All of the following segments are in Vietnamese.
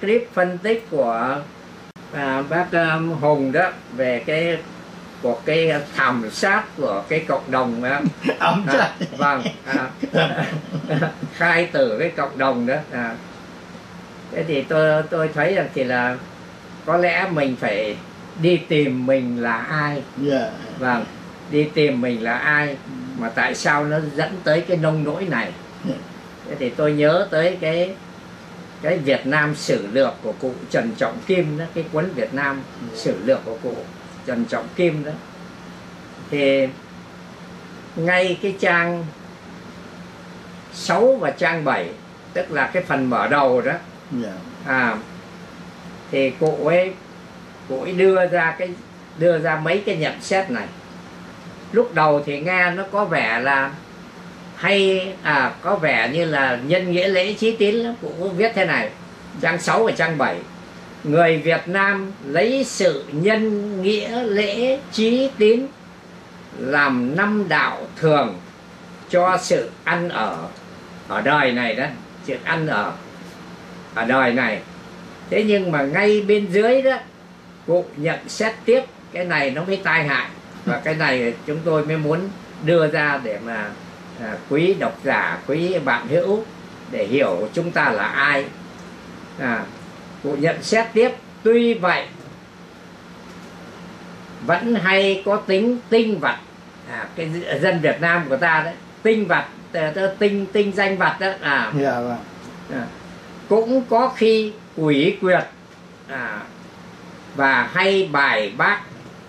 Clip phân tích của bác Hùng đó về cái của cái thảm sát của cái cộng đồng đó. Vâng, khai tử cái cộng đồng đó. Thế thì tôi thấy rằng thì là có lẽ mình phải đi tìm mình là ai. Vâng, đi tìm mình là ai mà tại sao nó dẫn tới cái nông nỗi này. Thế thì tôi nhớ tới cái Việt Nam Sử Lược của cụ Trần Trọng Kim đó, cái cuốn Việt Nam Sử Lược của cụ Trần Trọng Kim đó, thì ngay cái trang 6 và trang 7, tức là cái phần mở đầu đó, thì cụ ấy đưa ra mấy cái nhận xét này. Lúc đầu thì nghe nó có vẻ là hay, có vẻ như là nhân nghĩa lễ trí tín lắm. Cụ có viết thế này, trang 6 và trang 7: người Việt Nam lấy sự nhân nghĩa lễ trí tín làm năm đạo thường cho sự ăn ở ở đời này đó, sự ăn ở ở đời này. Thế nhưng mà ngay bên dưới đó, cụ nhận xét tiếp, cái này nó mới tai hại, và cái này chúng tôi mới muốn đưa ra để mà quý độc giả, quý bạn hữu để hiểu chúng ta là ai. Cụ nhận xét tiếp: tuy vậy vẫn hay có tính tinh vật, cái dân Việt Nam của ta đấy, tinh vật, tinh danh vật đó, cũng có khi quỷ quyệt, và hay bài bác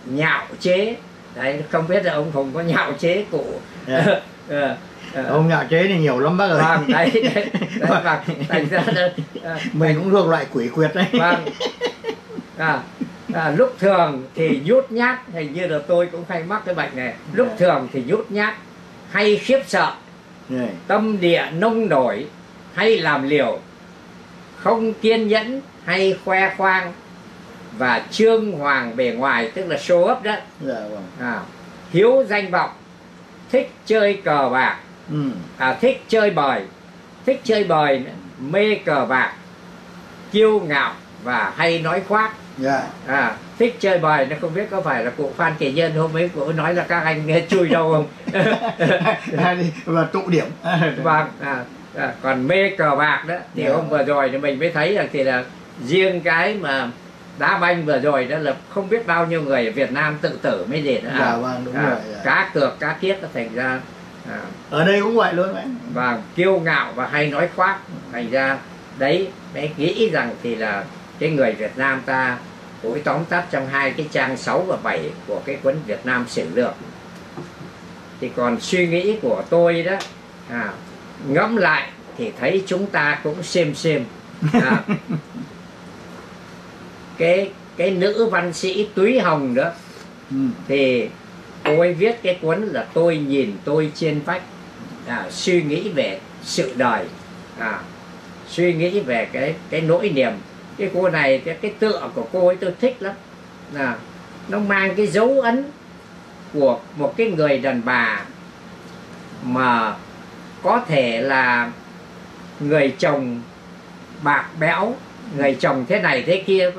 nhạo chế. Đấy, không biết là ông Hùng có nhạo chế cụ. Ông nhạo chế này nhiều lắm bác ơi. Vâng, đấy, vâng, thành ra mình cũng thuộc loại quỷ quyệt đấy. Vâng, lúc thường thì nhút nhát, hình như là tôi cũng hay mắc cái bệnh này. Lúc thường thì nhút nhát, hay khiếp sợ, tâm địa nông nổi, hay làm liều, không kiên nhẫn, hay khoe khoang, và trương hoàng bề ngoài, tức là show up đó. Hiếu danh vọng, thích chơi cờ bạc, thích chơi bời, nữa, mê cờ bạc, kiêu ngạo và hay nói khoác. Thích chơi bời, nó không biết có phải là cụ Phan Kỳ Nhân hôm ấy cụ nói là các anh nghe chui đâu không? Và tụ điểm. Vâng, còn mê cờ bạc đó thì hôm vừa rồi thì mình mới thấy là thì là riêng cái mà đá banh vừa rồi đó là không biết bao nhiêu người ở Việt Nam tự tử mới gì nữa. Cá cược, cá kiết nó thành ra ở đây cũng vậy luôn. Và kiêu ngạo và hay nói khoác, thành ra đấy mới nghĩ rằng thì là cái người Việt Nam ta, cuối tóm tắt trong hai cái trang 6 và 7 của cái cuốn Việt Nam Sử Lược. Thì còn suy nghĩ của tôi đó, ngẫm lại thì thấy chúng ta cũng xem cái nữ văn sĩ Túy Hồng đó, thì cô ấy viết cái cuốn là Tôi Nhìn Tôi Trên Vách, suy nghĩ về sự đời, suy nghĩ về cái nỗi niềm. Cái cô này, cái tựa của cô ấy tôi thích lắm, nó mang cái dấu ấn của một cái người đàn bà mà có thể là người chồng bạc bẽo, người chồng thế này thế kia,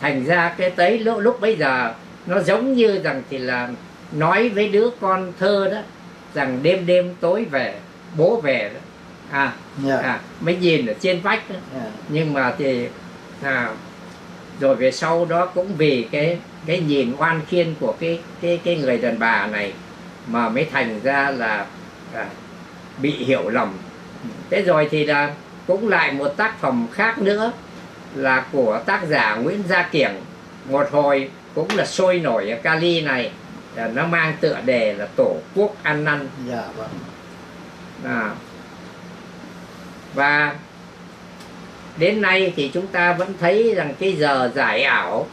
thành ra cái tới lúc bây giờ nó giống như rằng thì là nói với đứa con thơ đó rằng đêm đêm tối về bố về đó, mới nhìn ở trên vách đó. Nhưng mà thì rồi về sau đó cũng vì cái nhìn oan khiên của cái người đàn bà này mà mới thành ra là bị hiểu lầm. Thế rồi thì là cũng lại một tác phẩm khác nữa là của tác giả Nguyễn Gia Kiểng, một hồi cũng là sôi nổi ở Cali này, nó mang tựa đề là Tổ Quốc Ăn Năn. Và đến nay thì chúng ta vẫn thấy rằng cái giờ giải ảo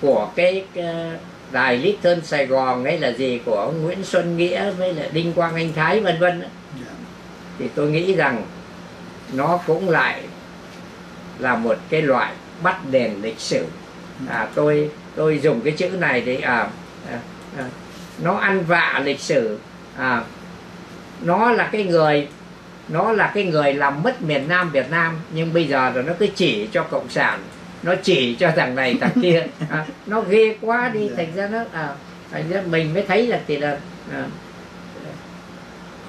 của cái đài Little Sài Gòn hay là gì của ông Nguyễn Xuân Nghĩa với là Đinh Quang Anh Thái vân vân, thì tôi nghĩ rằng nó cũng lại là một cái loại bắt đền lịch sử. Tôi dùng cái chữ này để nó ăn vạ lịch sử. Nó là cái người nó là cái người làm mất miền Nam Việt Nam, nhưng bây giờ là nó cứ chỉ cho Cộng sản, nó chỉ cho thằng này thằng kia, nó ghê quá đi, thành ra nó mình mới thấy là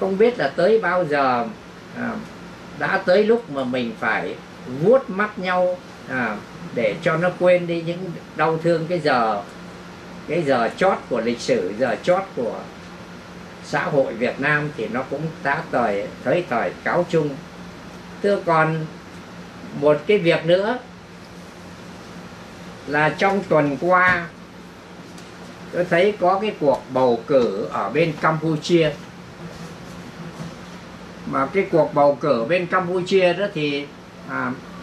không biết là tới bao giờ đã tới lúc mà mình phải vuốt mắt nhau để cho nó quên đi những đau thương cái giờ chót của lịch sử, giờ chót của xã hội Việt Nam thì nó cũng đã tới thời cáo chung. Thưa, còn một cái việc nữa là trong tuần qua tôi thấy có cái cuộc bầu cử ở bên Campuchia, mà cái cuộc bầu cử bên Campuchia đó thì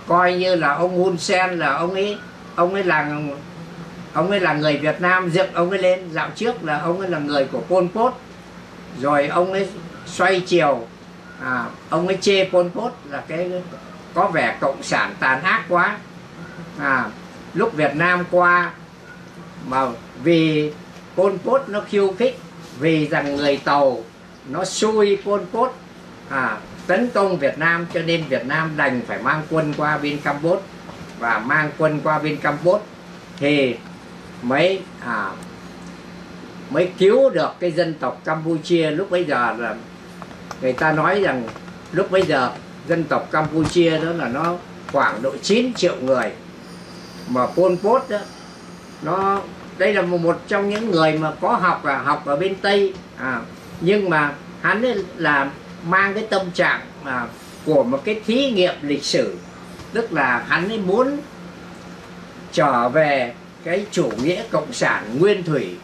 coi như là ông Hun Sen là ông ấy là người Việt Nam dựng ông ấy lên. Dạo trước là ông ấy là người của Pol Pot, rồi ông ấy xoay chiều, ông ấy chê Pol Pot là cái có vẻ cộng sản tàn ác quá. Lúc Việt Nam qua mà vì Pol Pot nó khiêu khích, vì rằng người Tàu nó xui Pol Pot tấn công Việt Nam, cho nên Việt Nam đành phải mang quân qua bên Campuchia. Và mang quân qua bên Campuchia thì mới cứu được cái dân tộc Campuchia. Lúc bây giờ là người ta nói rằng lúc bây giờ dân tộc Campuchia đó là nó khoảng độ 9 triệu người, mà Pol Pot đó, đây là một trong những người mà có học ở bên Tây, nhưng mà hắn ấy là mang cái tâm trạng của một cái thí nghiệm lịch sử, tức là hắn ấy muốn trở về cái chủ nghĩa cộng sản nguyên thủy,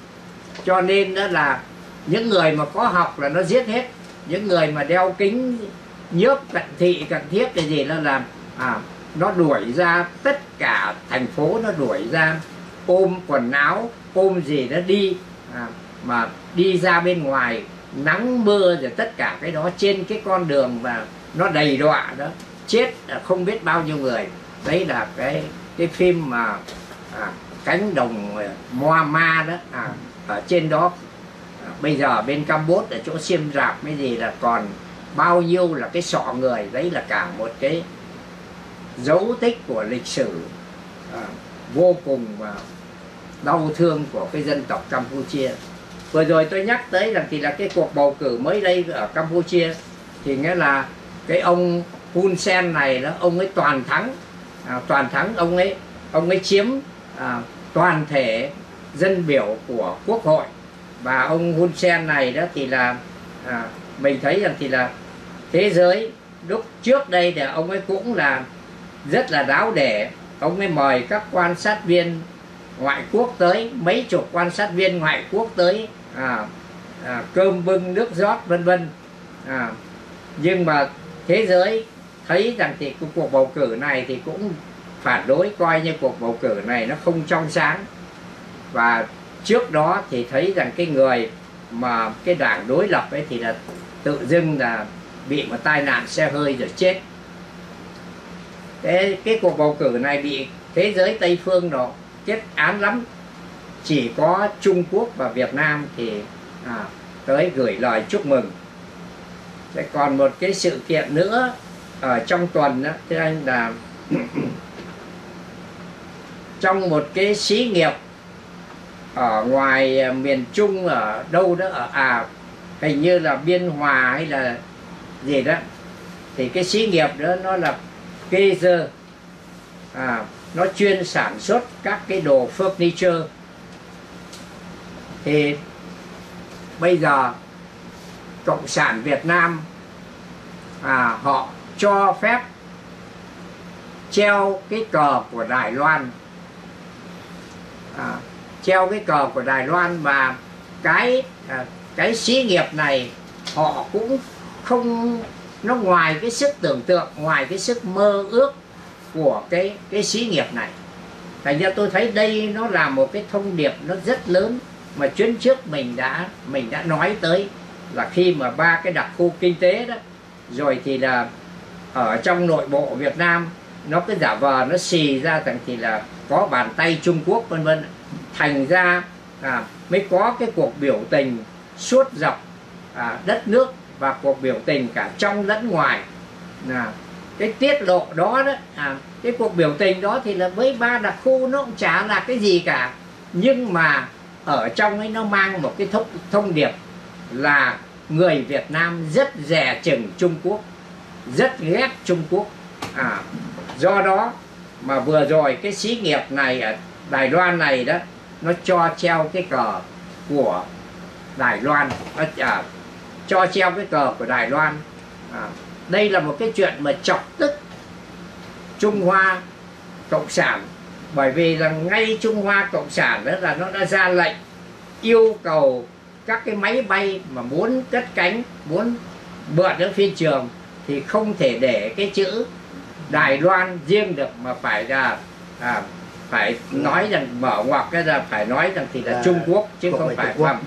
cho nên đó là những người mà có học là nó giết hết, những người mà đeo kính nhớp cận thị cận thiếp cái gì nó làm, nó đuổi ra tất cả thành phố, nó đuổi ra, ôm quần áo ôm gì nó đi, mà đi ra bên ngoài nắng mưa rồi tất cả cái đó trên cái con đường mà nó đầy đọa đó, chết không biết bao nhiêu người. Đấy là cái phim mà cánh đồng Moa Ma đó, ở trên đó bây giờ bên Campuchia ở chỗ Siem Reap cái gì là còn bao nhiêu là cái sọ người. Đấy là cả một cái dấu tích của lịch sử vô cùng đau thương của cái dân tộc Campuchia. Vừa rồi tôi nhắc tới rằng thì là cái cuộc bầu cử mới đây ở Campuchia thì nghĩa là cái ông Hun Sen này đó, ông ấy toàn thắng, ông ấy chiếm toàn thể dân biểu của Quốc hội. Và ông Hun Sen này đó thì là mình thấy rằng thì là thế giới lúc trước đây là ông ấy cũng là rất là đáo để, ông ấy mời các quan sát viên ngoại quốc tới, mấy chục quan sát viên ngoại quốc tới, cơm bưng nước rót vân vân. Nhưng mà thế giới thấy rằng thì cuộc bầu cử này thì cũng phản đối, coi như cuộc bầu cử này nó không trong sáng. Và trước đó thì thấy rằng cái người mà cái đảng đối lập ấy thì là tự dưng là bị một tai nạn xe hơi rồi chết. Cái cuộc bầu cử này bị thế giới Tây Phương đó kết án lắm, chỉ có Trung Quốc và Việt Nam thì tới gửi lời chúc mừng. Thế còn một cái sự kiện nữa ở trong tuần đó, thưa anh, là trong một cái xí nghiệp ở ngoài miền Trung ở đâu đó, hình như là Biên Hòa hay là gì đó, thì cái xí nghiệp đó nó là kê dơ, nó chuyên sản xuất các cái đồ furniture. Thì bây giờ Cộng sản Việt Nam họ cho phép treo cái cờ của Đài Loan, treo cái cờ của Đài Loan. Và cái xí nghiệp này họ cũng không, nó ngoài cái sức tưởng tượng, ngoài cái sức mơ ước của cái xí nghiệp này. Thành ra tôi thấy đây nó là một cái thông điệp nó rất lớn mà chuyến trước mình đã nói tới, là khi mà ba cái đặc khu kinh tế đó rồi thì là ở trong nội bộ Việt Nam nó cứ giả vờ nó xì ra rằng thì là có bàn tay Trung Quốc vân vân, thành ra mới có cái cuộc biểu tình suốt dọc đất nước và cuộc biểu tình cả trong lẫn ngoài. Là cái tiết lộ đó, cái cuộc biểu tình đó thì là với ba đặc khu nó cũng chả là cái gì cả, nhưng mà ở trong ấy nó mang một cái thông điệp là người Việt Nam rất dè chừng Trung Quốc, rất ghét Trung Quốc. Do đó mà vừa rồi cái xí nghiệp này ở Đài Loan này đó, nó cho treo cái cờ của Đài Loan, cho treo cái cờ của Đài Loan. Đây là một cái chuyện mà chọc tức Trung Hoa Cộng sản, bởi vì là ngay Trung Hoa Cộng sản đó là nó đã ra lệnh yêu cầu các cái máy bay mà muốn cất cánh, muốn vượt đến phi trường thì không thể để cái chữ Đài Loan riêng được, mà phải là phải nói rằng mở ngoặc cái ra, phải nói rằng thì là Trung Quốc chứ không phải Quốc.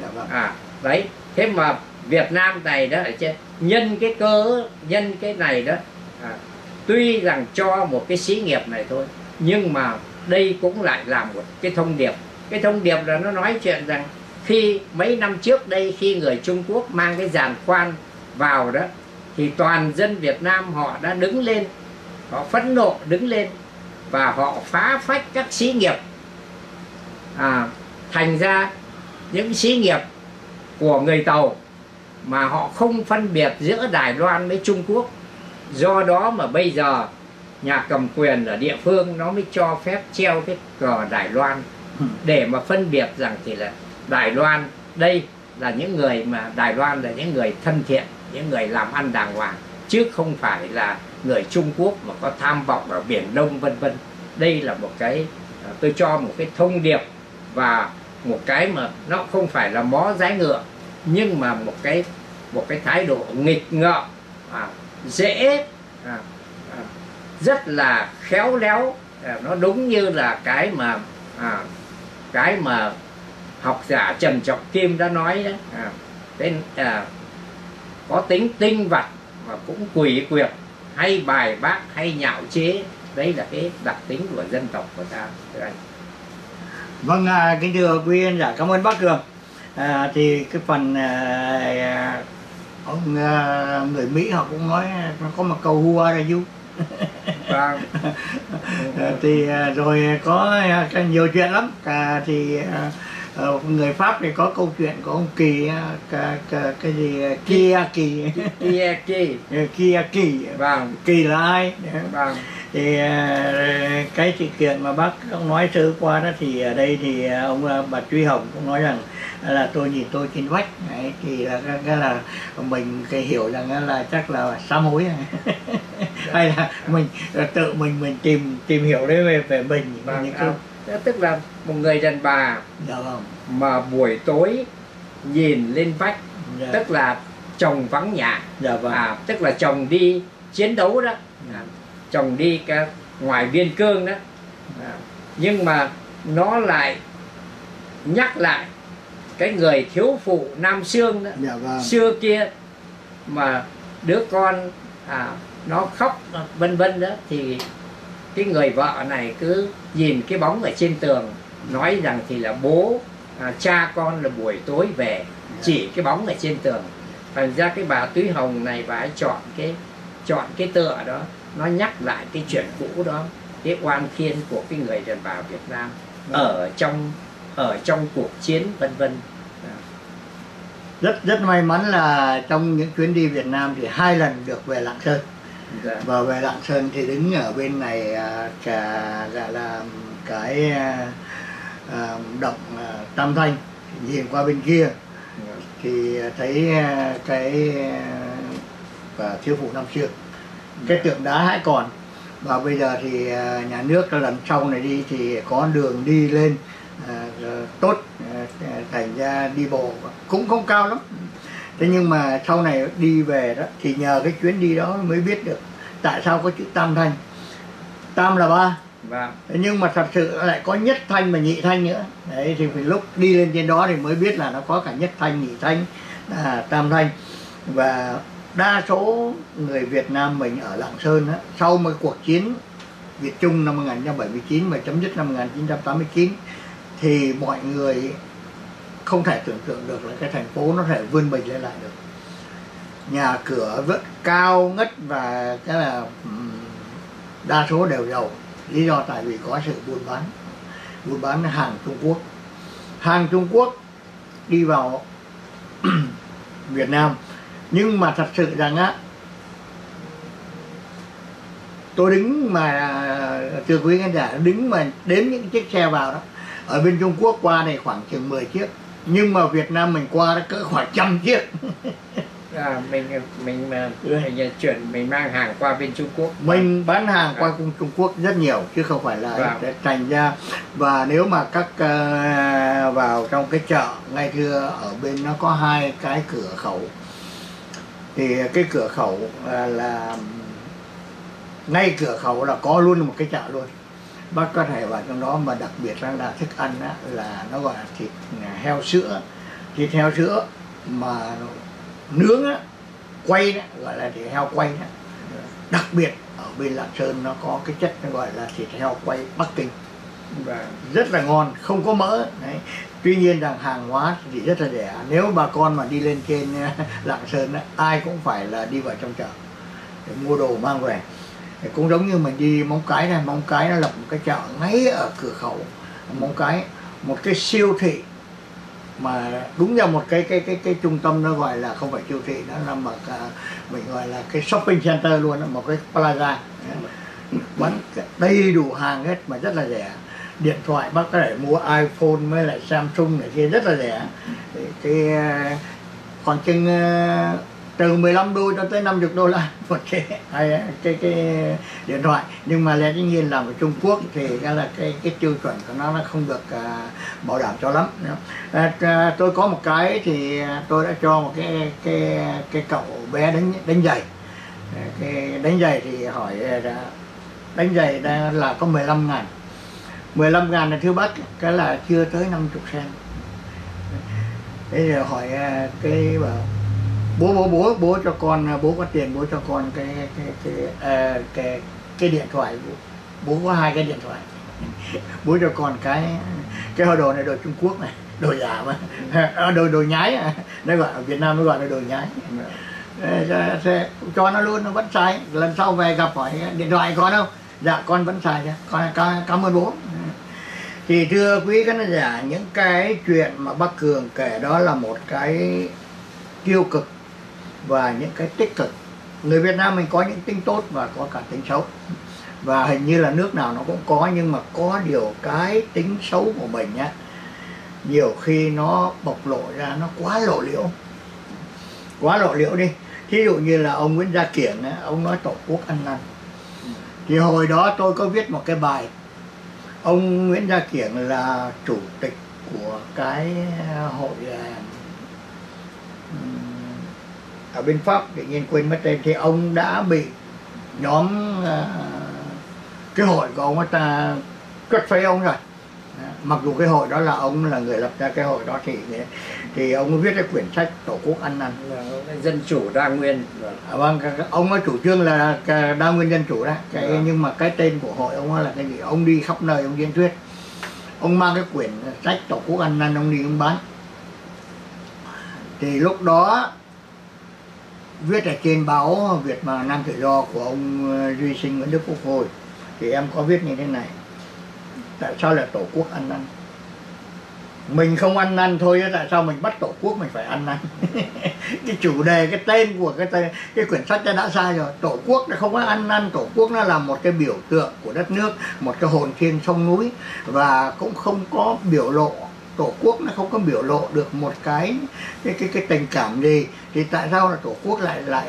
Đấy, thế mà Việt Nam này đó ở trên nhân cái cớ, nhân cái này đó, tuy rằng cho một cái xí nghiệp này thôi, nhưng mà đây cũng lại là một cái thông điệp. Cái thông điệp là nó nói chuyện rằng khi mấy năm trước đây, khi người Trung Quốc mang cái giàn khoan vào đó, thì toàn dân Việt Nam họ đã đứng lên, họ phẫn nộ đứng lên và họ phá phách các xí nghiệp. Thành ra những xí nghiệp của người Tàu mà họ không phân biệt giữa Đài Loan với Trung Quốc. Do đó mà bây giờ nhà cầm quyền ở địa phương nó mới cho phép treo cái cờ Đài Loan để mà phân biệt rằng thì là Đài Loan đây là những người mà Đài Loan là những người thân thiện, những người làm ăn đàng hoàng, chứ không phải là người Trung Quốc mà có tham vọng ở Biển Đông vân vân. Đây là một cái, tôi cho một cái thông điệp và một cái mà nó không phải là mó dái ngựa, nhưng mà một cái thái độ nghịch ngợm, dễ, rất là khéo léo. Nó đúng như là cái mà học giả Trần Trọng Kim đã nói đó, có tính tinh vật mà cũng quỷ quyệt, hay bài bác, hay nhạo chế. Đấy là cái đặc tính của dân tộc của ta. Vâng, kính thưa quý khán giả, cảm ơn bác Cường. Thì cái phần ông người Mỹ họ cũng nói nó có một câu who are you. Thì rồi có nhiều chuyện lắm. Thì người Pháp thì có câu chuyện của ông Kỳ, cái gì Kia Kỳ, Kia Kỳ. Kỳ là ai? Thì cái sự kiện mà bác ông nói sơ qua đó, thì ở đây thì bà Túy Hồng cũng nói rằng là tôi nhìn tôi trên vách. Đấy, thì là mình cái hiểu rằng là chắc là sám hối hay là mình tự mình tìm hiểu đấy về mình. Tức là một người đàn bà mà buổi tối nhìn lên vách, tức là chồng vắng nhà, tức là chồng đi chiến đấu đó, chồng đi cả ngoài biên cương đó, nhưng mà nó lại nhắc lại cái người thiếu phụ Nam Xương đó, xưa kia mà đứa con nó khóc vân vân đó, thì cái người vợ này cứ nhìn cái bóng ở trên tường, nói rằng thì là bố cha con là buổi tối về, chỉ cái bóng ở trên tường. Thành ra cái bà Túy Hồng này, bà ấy chọn cái tựa đó, nó nhắc lại cái chuyện cũ đó, cái oan khiên của cái người đàn bà Việt Nam ở trong cuộc chiến vân vân. Rất may mắn là trong những chuyến đi Việt Nam thì 2 lần được về Lạng Sơn. Và về Lạng Sơn thì đứng ở bên này là cái động Tam Thanh, nhìn qua bên kia thì thấy cái thiếu phụ Năm Xưa, cái tượng đá hãy còn. Và bây giờ thì nhà nước lần sau này đi thì có đường đi lên tốt, thành ra đi bộ cũng không cao lắm. Thế nhưng mà sau này đi về đó thì nhờ cái chuyến đi đó mới biết được tại sao có chữ Tam Thanh. Tam là 3. Nhưng mà thật sự lại có nhất thanh và nhị thanh nữa. Đấy, thì lúc đi lên trên đó thì mới biết là nó có cả nhất thanh, nhị thanh, Tam Thanh. Và đa số người Việt Nam mình ở Lạng Sơn đó, sau một cuộc chiến Việt Trung năm 1979 và chấm dứt năm 1989 thì mọi người không thể tưởng tượng được là cái thành phố nó thể vươn mình lên lại được. nhà cửa rất cao ngất và cái là đa số đều giàu. Lý do tại vì có sự buôn bán hàng Trung Quốc. Hàng Trung Quốc đi vào Việt Nam, nhưng mà thật sự rằng á, tôi đứng mà thưa quý khán giả, đứng mà đến những chiếc xe vào đó, ở bên Trung Quốc qua này khoảng chừng 10 chiếc, nhưng mà Việt Nam mình qua đó cỡ khoảng 100 chiếc. Mình mang hàng qua bên Trung Quốc, mình bán hàng qua Trung Quốc rất nhiều chứ không phải là thành ra. Và nếu mà các vào trong cái chợ ngay thưa ở bên nó có hai cái cửa khẩu, thì cái cửa khẩu là ngay cửa khẩu là có luôn một cái chợ luôn, bác có thể vào trong đó. Mà đặc biệt là thức ăn á, là nó gọi là thịt heo sữa, thịt heo sữa mà nướng á, quay đó, gọi là thịt heo quay đó. Đặc biệt ở bên Lạng Sơn nó có cái chất nó gọi là thịt heo quay Bắc Kinh, rất là ngon, không có mỡ. Đấy. Tuy nhiên rằng hàng hóa thì rất là rẻ. Nếu bà con mà đi lên trên Lạng Sơn đó, ai cũng phải là đi vào trong chợ để mua đồ mang về. Thì cũng giống như mình đi Móng Cái này, Móng Cái nó lập một cái chợ ngay ở cửa khẩu Móng Cái, một cái siêu thị mà đúng là một cái trung tâm, nó gọi là không phải siêu thị, nó là một mình gọi là cái shopping center luôn đó, một cái plaza bán đầy đủ hàng hết mà rất là rẻ. Điện thoại bác có thể mua iPhone với lại Samsung này kia rất là rẻ, cái khoảng chừng từ 15 đô cho tới 50 đô la một cái điện thoại. Nhưng mà lẽ đương nhiên là ở Trung Quốc thì là cái tiêu chuẩn của nó không được bảo đảm cho lắm. Tôi có một cái thì tôi đã cho một cái cậu bé đánh giày. Cái đánh giày thì hỏi đánh giày là có 15.000. 15.000 là thưa bác, cái là chưa tới 50 sen. Thế giờ hỏi cái bảo bố cho con, bố có tiền bố cho con cái điện thoại, bố có hai cái điện thoại, bố cho con cái đồ này, đồ Trung Quốc này, đồ giả mà đồ nhái, nó gọi ở Việt Nam nó gọi là đồ nhái. Cho nó luôn, nó vẫn xài. Lần sau về gặp hỏi điện thoại con không, dạ con vẫn xài, con cảm ơn bố. Thì thưa quý khán giả, những cái chuyện mà bác Cường kể đó là một cái tiêu cực và những cái tích cực. Người Việt Nam mình có những tính tốt và có cả tính xấu, và hình như là nước nào nó cũng có. Nhưng mà có điều cái tính xấu của mình nhá, nhiều khi nó bộc lộ ra, nó quá lộ liễu. Quá lộ liễu đi. Thí dụ như là ông Nguyễn Gia Kiểng, ông nói tổ quốc ăn năn. Thì hồi đó tôi có viết một cái bài. Ông Nguyễn Gia Kiểng là chủ tịch của cái hội ở bên Pháp, tự nhiên quên mất tên. Thì ông đã bị nhóm cái hội của ông ta cất phế ông rồi. Mặc dù cái hội đó là ông là người lập ra cái hội đó, thì ông viết cái quyển sách Tổ quốc ăn năn, dân chủ đa nguyên. Vâng, ông có chủ trương là đa nguyên dân chủ đó. Nhưng mà cái tên của hội ông là cái gì? Ông đi khắp nơi ông diễn thuyết, ông mang cái quyển sách Tổ quốc ăn năn, ông đi ông bán. Thì lúc đó viết ở trên báo Việt mà Nam Tự Do của ông Duy Sinh, Nguyễn Đức Quốc hồi, thì em có viết như thế này: tại sao là tổ quốc ăn năn? Mình không ăn năn thôi, tại sao mình bắt tổ quốc mình phải ăn năn? Cái chủ đề, cái tên của cái quyển sách đã sai rồi. Tổ quốc nó không có ăn năn, tổ quốc nó là một cái biểu tượng của đất nước, một cái hồn thiêng sông núi, và cũng không có biểu lộ. Tổ quốc nó không có biểu lộ được một cái tình cảm gì, thì tại sao là tổ quốc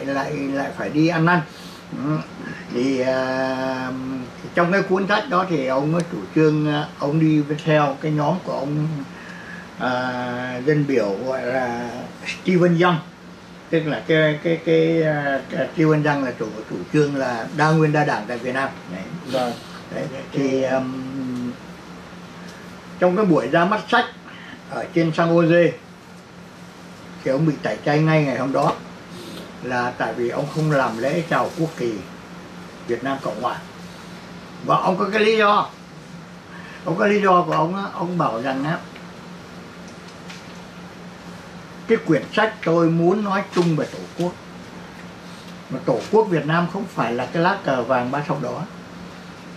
lại phải đi ăn năn? Thì trong cái cuốn sách đó thì ông có chủ trương, ông đi theo cái nhóm của ông dân biểu gọi là Stephen Young, tức là cái Stephen Young là chủ trương là đa nguyên đa đảng tại Việt Nam. Đấy. Thì trong cái buổi ra mắt sách ở trên San Jose thì ông bị tẩy chay ngay ngày hôm đó, là tại vì ông không làm lễ chào quốc kỳ Việt Nam Cộng Hòa. Và ông có cái lý do, ông có lý do của ông á, ông bảo rằng á, cái quyển sách tôi muốn nói chung về tổ quốc, mà Tổ quốc Việt Nam không phải là cái lá cờ vàng ba sọc đỏ.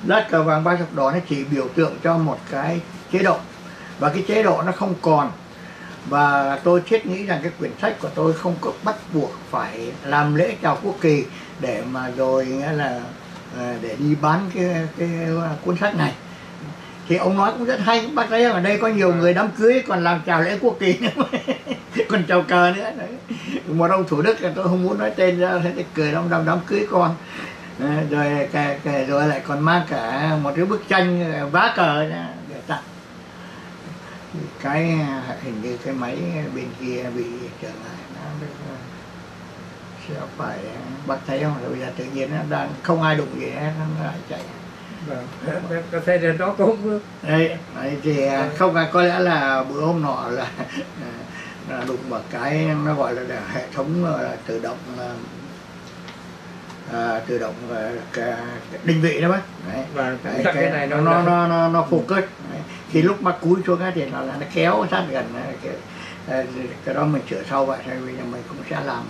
Lá cờ vàng ba sọc đỏ nó chỉ biểu tượng cho một cái chế độ, và cái chế độ nó không còn. Và tôi thiết nghĩ rằng cái quyển sách của tôi không có bắt buộc phải làm lễ chào quốc kỳ để mà rồi nghĩa là để đi bán cái cuốn sách này. Thì ông nói cũng rất hay, bác thấy ở đây có nhiều người đám cưới còn làm chào lễ quốc kỳ nữa, còn chào cờ nữa. Đấy. Một ông Thủ Đức tôi không muốn nói tên ra, thế cười đong đong đám cưới con, rồi lại còn mang cả một cái bức tranh vá cờ để tặng. Cái hình như cái máy bên kia bị trở lại, nó sẽ phải, bác thấy không, bây giờ tự nhiên nó đang không ai đụng gì hết, nó lại chạy. Có thể là nó cũng đấy, thì không, có lẽ là bữa hôm nọ là đụng vào cái nó gọi là hệ thống tự động định vị đó bác. Và cái này nó focus. Khi lúc bác cúi xuống thì nó kéo sát gần, cái đó mình sửa sau vậy. Thì mình cũng sẽ làm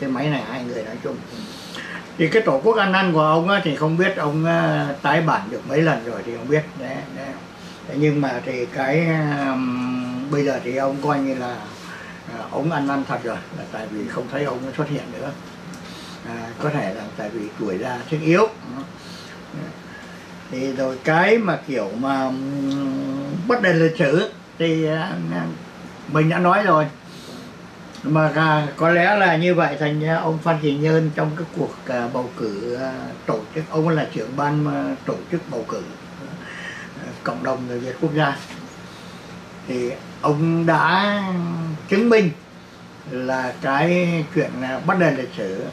cái máy này, hai người nói chung. Thì cái Tổ quốc ăn năn của ông thì không biết ông tái bản được mấy lần rồi thì không biết. Nhưng mà thì cái bây giờ thì ông coi như là ông ăn năn thật rồi, là tại vì không thấy ông xuất hiện nữa. Có thể là tại vì tuổi già sức yếu. Thì rồi cái mà kiểu mà bất đền lịch sử thì mình đã nói rồi. Mà có lẽ là như vậy, thành ông Phan Kỳ Nhân trong cái cuộc bầu cử tổ chức, ông là trưởng ban tổ chức bầu cử cộng đồng người Việt quốc gia, thì ông đã chứng minh là cái chuyện bất đền lịch sử,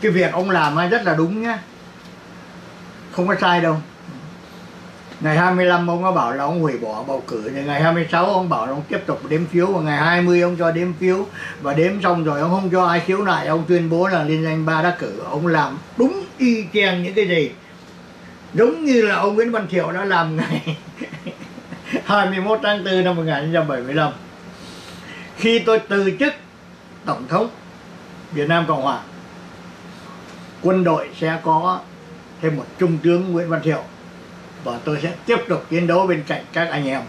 cái việc ông làm rất là đúng nhá, không có sai đâu. Ngày 25 ông có bảo là ông hủy bỏ bầu cử, ngày 26 ông bảo là ông tiếp tục đếm phiếu, và ngày 20 ông cho đếm phiếu, và đếm xong rồi ông không cho ai phiếu lại, ông tuyên bố là liên danh ba đã cử. Ông làm đúng y chang những cái gì giống như là ông Nguyễn Văn Thiệu đã làm ngày 21 tháng 4 năm 1975, khi tôi từ chức Tổng thống Việt Nam Cộng Hòa. Quân đội sẽ có thêm một Trung tướng Nguyễn Văn Thiệu, và tôi sẽ tiếp tục chiến đấu bên cạnh các anh em.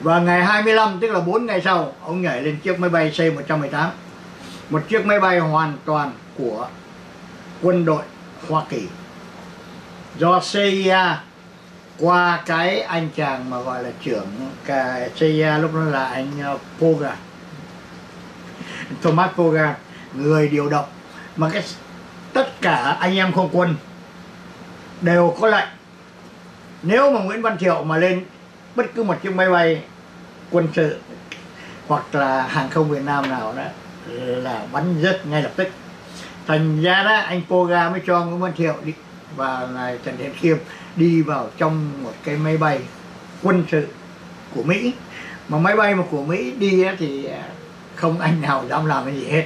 Và ngày 25, tức là 4 ngày sau, ông nhảy lên chiếc máy bay C-118, một chiếc máy bay hoàn toàn của quân đội Hoa Kỳ, do CIA qua cái anh chàng mà gọi là trưởng cái CIA lúc đó là anh Polgar, Thomas Polgar, người điều động. Mà cái tất cả anh em không quân đều có lệnh, nếu mà Nguyễn Văn Thiệu mà lên bất cứ một chiếc máy bay quân sự hoặc là hàng không Việt Nam nào đó là bắn rớt ngay lập tức. Thành ra đó anh Polgar mới cho Nguyễn Văn Thiệu đi và Trần Thiên Khiêm đi vào trong một cái máy bay quân sự của Mỹ. Mà máy bay mà của Mỹ đi thì không anh nào dám làm cái gì hết.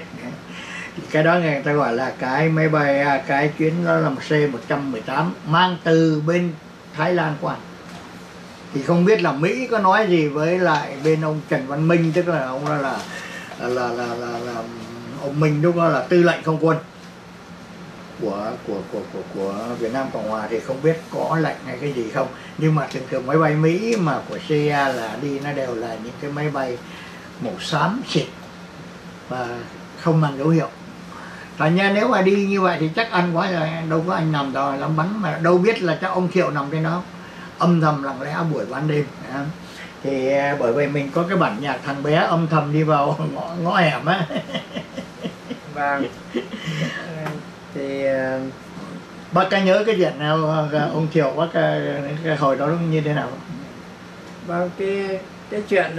Thì cái đó người ta gọi là cái máy bay, cái chuyến đó là một C-118 mang từ bên Thái Lan qua. Thì không biết là Mỹ có nói gì với lại bên ông Trần Văn Minh, tức là ông đó là ông Minh lúc đó là tư lệnh không quân của Việt Nam Cộng Hòa, thì không biết có lệnh hay cái gì không. Nhưng mà thường thường máy bay Mỹ mà của CIA là đi nó đều là những cái máy bay màu xám xịt và không mang dấu hiệu. Thành ra nếu mà đi như vậy thì chắc ăn quá rồi, đâu có anh nằm đòi làm bắn, mà đâu biết là chắc ông Thiệu nằm trên đó âm thầm lặng lẽ buổi ban đêm. Thì bởi vậy mình có cái bản nhạc thằng bé âm thầm đi vào ngõ hẻm á. Và thì bác có nhớ cái chuyện nào ông Thiệu bác cái hồi đó như thế nào? Vâng, cái chuyện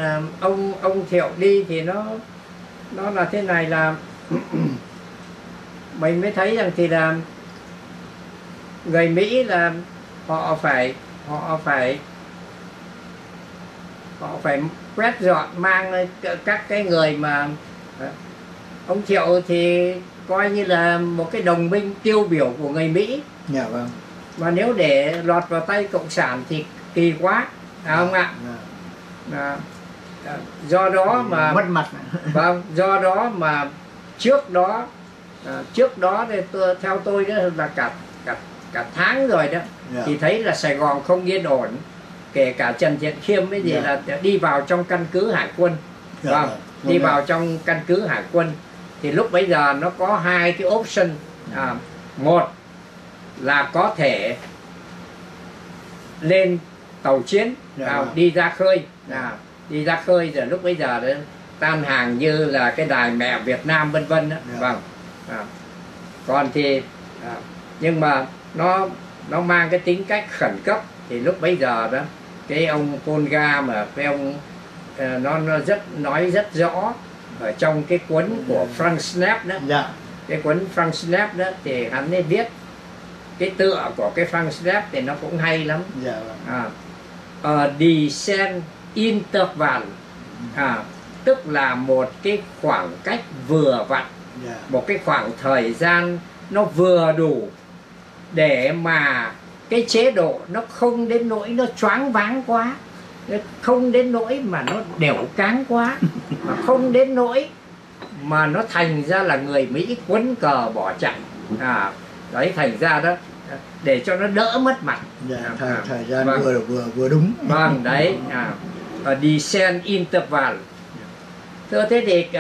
ông Thiệu đi thì nó là thế này, là mình mới thấy rằng thì là người Mỹ là họ phải quét dọn, mang các cái người mà ông Thiệu thì coi như là một cái đồng minh tiêu biểu của người Mỹ. Dạ vâng. Mà nếu để lọt vào tay Cộng sản thì kỳ quá, không ạ? Dạ. Do đó mà mất mặt. Vâng, do đó mà trước đó trước đó thì theo tôi đó là cả tháng rồi đó, thì thấy là Sài Gòn không yên ổn, kể cả Trần Thiện Khiêm cái gì là đi vào trong căn cứ hải quân, đi vào trong căn cứ hải quân thì lúc bấy giờ nó có hai cái option, một là có thể lên tàu chiến, đi ra khơi, đi ra khơi rồi lúc bấy giờ đó, tan hàng như là cái đài mẹ Việt Nam vân vân đó, còn thì nhưng mà nó mang cái tính cách khẩn cấp thì lúc bấy giờ đó cái ông Polgar mà cái ông nó rất nói rất rõ ở trong cái cuốn của Frank Snepp đó, cái cuốn Frank Snepp đó thì hắn ấy viết cái tựa của cái Frank Snepp thì nó cũng hay lắm, descent interval, tức là một cái khoảng cách vừa vặn, một cái khoảng thời gian nó vừa đủ để mà cái chế độ nó không đến nỗi nó choáng váng quá, không đến nỗi mà nó đểu cáng quá, mà không đến nỗi mà nó thành ra là người Mỹ quấn cờ bỏ chạy, đấy thành ra đó để cho nó đỡ mất mặt. Thời gian vừa đúng. Vâng, đấy, descent interval. Thưa thế thì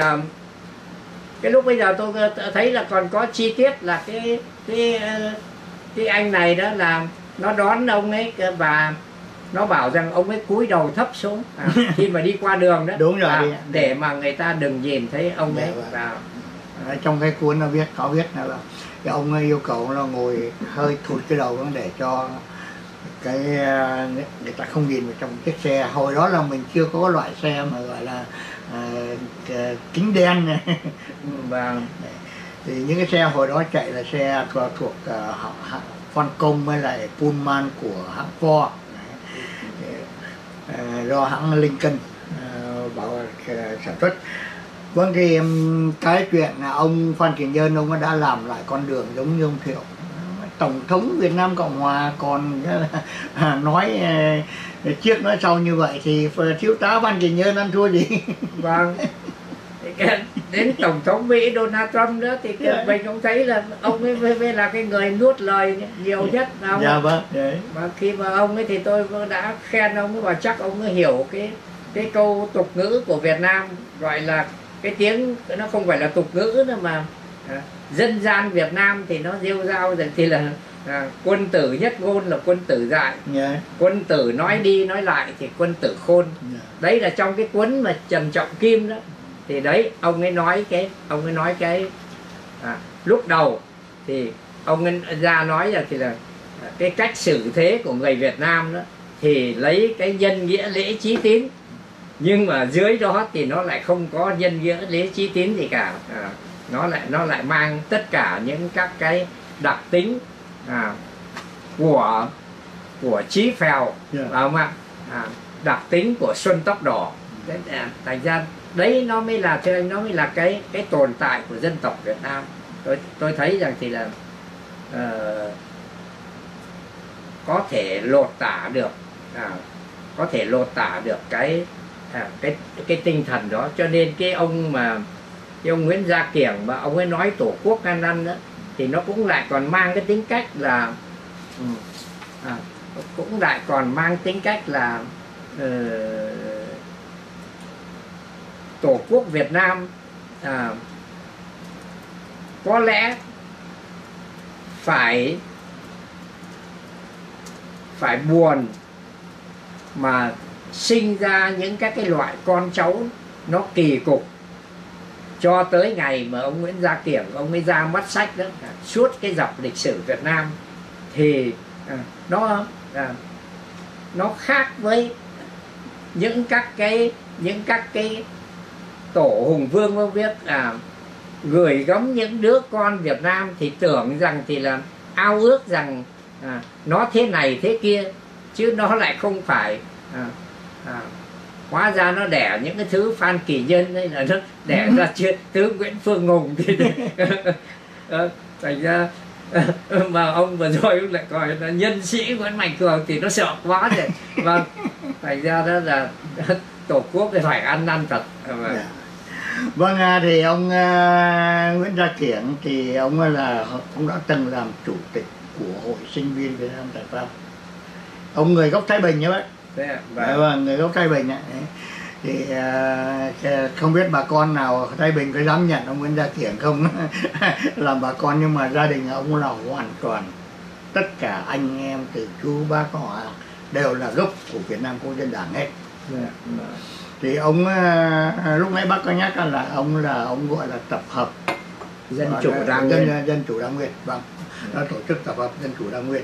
cái lúc bây giờ tôi thấy là còn có chi tiết là cái anh này đó là nó đón ông ấy và nó bảo rằng ông ấy cúi đầu thấp xuống khi mà đi qua đường đó. Đúng rồi, để mà người ta đừng nhìn thấy ông ấy. Trong cái cuốn nó viết, có viết là cái ông ấy yêu cầu nó ngồi hơi thụt cái đầu để cho cái người ta không nhìn vào trong chiếc xe. Hồi đó là mình chưa có loại xe mà gọi là kính đen này. Thì những cái xe hồi đó chạy là xe thuộc hãng Phan Công với lại Pullman của hãng Ford, do hãng Lincoln bảo sản xuất. Vâng, thì cái chuyện là ông Phan Kỳ Nhân ông đã làm lại con đường giống như ông Thiệu. Tổng thống Việt Nam Cộng Hòa còn nói trước nói sau như vậy thì thiếu tá Phan Kỳ Nhân ăn thua gì. Vâng, đến Tổng thống Mỹ Donald Trump nữa thì mình cũng thấy là ông ấy là cái người nuốt lời nhiều nhất. Và khi mà ông ấy thì tôi đã khen ông ấy và chắc ông ấy hiểu cái câu tục ngữ của Việt Nam, gọi là cái tiếng nó không phải là tục ngữ nữa mà dân gian Việt Nam thì nó rêu rao rằng thì là quân tử nhất ngôn là quân tử dại, quân tử nói đi nói lại thì quân tử khôn. Đấy là trong cái cuốn mà Trần Trọng Kim đó thì đấy ông ấy nói cái lúc đầu thì ông ấy ra nói là thì là cái cách xử thế của người Việt Nam đó thì lấy cái nhân nghĩa lễ trí tín, nhưng mà dưới đó thì nó lại không có nhân nghĩa lễ trí tín gì cả, nó lại mang tất cả những các cái đặc tính của Chí Phèo, đặc tính của Xuân Tóc Đỏ. Thành ra đấy nó mới là cái tồn tại của dân tộc Việt Nam. Tôi thấy rằng thì là có thể lột tả được cái tinh thần đó. Cho nên cái ông Nguyễn Gia Kiểng mà ông ấy nói tổ quốc ngàn năm đó thì nó cũng lại còn mang cái tính cách là tổ quốc Việt Nam có lẽ phải buồn mà sinh ra những các cái loại con cháu nó kỳ cục, cho tới ngày mà ông Nguyễn Gia Kiểng ông ấy ra mắt sách đó, suốt cái dọc lịch sử Việt Nam thì nó khác với những các cái tổ Hùng Vương ông biết gửi gắm những đứa con Việt Nam thì tưởng rằng thì là ao ước rằng nó thế này thế kia, chứ nó lại không phải. Hóa ra nó đẻ những cái thứ Phan Kỳ Nhân hay là nó đẻ ra thứ Nguyễn Phương Hùng thì thành ra mà ông vừa rồi cũng lại gọi là nhân sĩ Nguyễn Mạnh Cường thì nó sợ quá rồi. Thành ra đó là tổ quốc thì phải ăn năn thật. Vâng, thì ông Nguyễn Gia Kiểng thì ông đã từng làm chủ tịch của Hội Sinh viên Việt Nam tại Pháp. Ông người gốc Thái Bình nhé bác. Vâng, người gốc Thái Bình ạ. Thì không biết bà con nào ở Thái Bình có dám nhận ông Nguyễn Gia Kiểng không làm bà con, nhưng mà gia đình ông là hoàn toàn tất cả anh em từ chú bác họ đều là gốc của Việt Nam Công dân Đảng hết. Thì ông lúc nãy bác có nhắc là ông gọi là tập hợp dân chủ đa nguyên, vâng, nó tổ chức tập hợp dân chủ đa nguyên.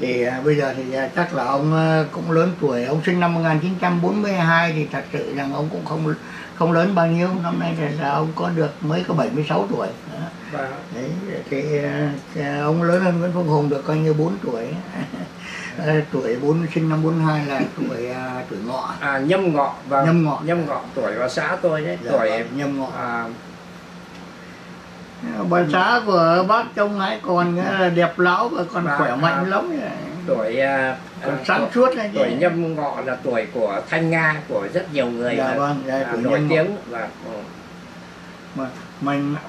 Thì bây giờ thì chắc là ông cũng lớn tuổi, ông sinh năm 1942 thì thật sự rằng ông cũng không lớn bao nhiêu, năm nay thì là ông có mới có 76 tuổi. Đấy, thì ông lớn hơn Nguyễn Phương Hùng được coi như 4 tuổi. Tuổi sinh năm 42 là tuổi Ngọ. Nhâm Ngọ, và Nhâm Ngọ tuổi vào xã tôi đấy, tuổi Nhâm Ngọ. Bà xã của bác trông hãy còn đẹp lão và còn khỏe mạnh lắm. Tuổi sáng suốt. Tuổi Nhâm Ngọ là tuổi của Thanh Nga, của rất nhiều người nổi tiếng.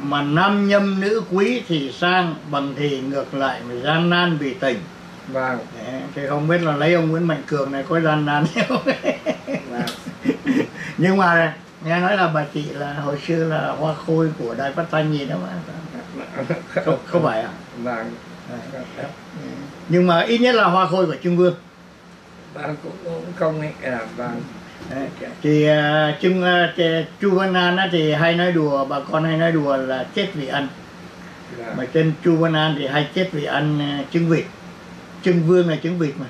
Mà nam nhâm nữ quý thì sang, bằng thì ngược lại mà gian nan vì tình. Vâng. Thì không biết là lấy ông Nguyễn Mạnh Cường này có gian nan không? Nhưng mà nghe nói là bà chị là hồi xưa là hoa khôi của Đài Phát Thanh gì đó mà. Không phải à? Vâng. Nhưng mà ít nhất là hoa khôi của Trưng Vương. Vâng, cũng không ấy. Vâng. Thì Chu Văn An thì hay nói đùa, bà con hay nói đùa là chết vì ăn. Mà trên Chu Văn An thì hay chết vì ăn trứng vịt. Trưng Vương là trứng vịt mà.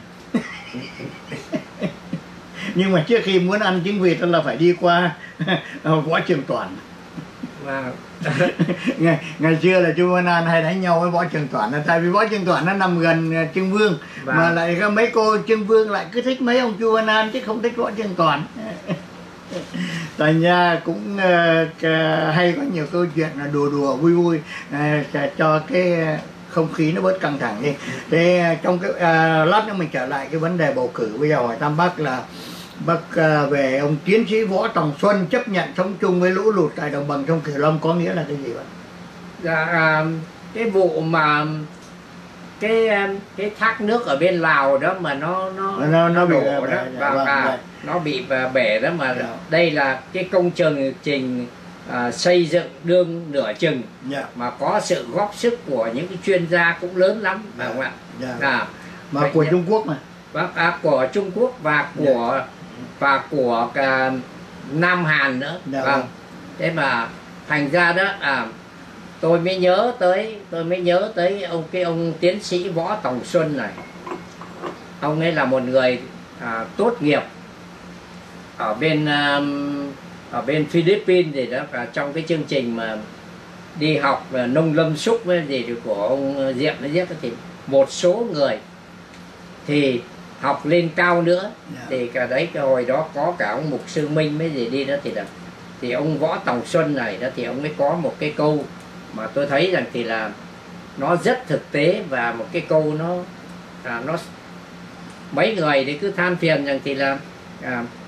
Nhưng mà trước khi muốn ăn trứng vịt là phải đi qua Võ Trường Toản. Ngày xưa là Chu Văn An hay đánh nhau với Võ Trường Toản, tại vì Võ Trường Toản nó nằm gần Trưng Vương. Mà lại có mấy cô Trưng Vương lại cứ thích mấy ông Chu Văn An chứ không thích Võ Trường Toản. Tại nhà cũng hay có nhiều câu chuyện là đùa đùa vui vui cho cái không khí nó bớt căng thẳng đi. Thế trong cái lát nữa mình trở lại cái vấn đề bầu cử. Bây giờ hỏi thăm bác là bác về ông tiến sĩ Võ Tòng Xuân chấp nhận sống chung với lũ lụt tại đồng bằng sông Cửu Long có nghĩa là cái gì vậy? Cái vụ mà cái thác nước ở bên Lào đó mà nó đổ đó, nó bị bể đó mà. Đây là cái công trình xây dựng đương nửa chừng mà có sự góp sức của những cái chuyên gia cũng lớn lắm, phải không ạ? Mà của Trung Quốc mà. Của Trung Quốc và của Nam Hàn nữa. Thế mà thành ra đó tôi mới nhớ tới ông tiến sĩ Võ Tòng Xuân này. Ông ấy là một người tốt nghiệp ở bên Philippines thì đó, và trong cái chương trình mà đi học nông lâm súc với gì của ông Diệm nó viết thì một số người thì học lên cao nữa thì cả đấy, cái hồi đó có cả ông Mục Sư Minh mới gì đi đó thì là thì ông Võ Tòng Xuân này đó thì ông mới có một cái câu mà tôi thấy rằng thì là nó rất thực tế, và một cái câu nó mấy người thì cứ than phiền rằng thì là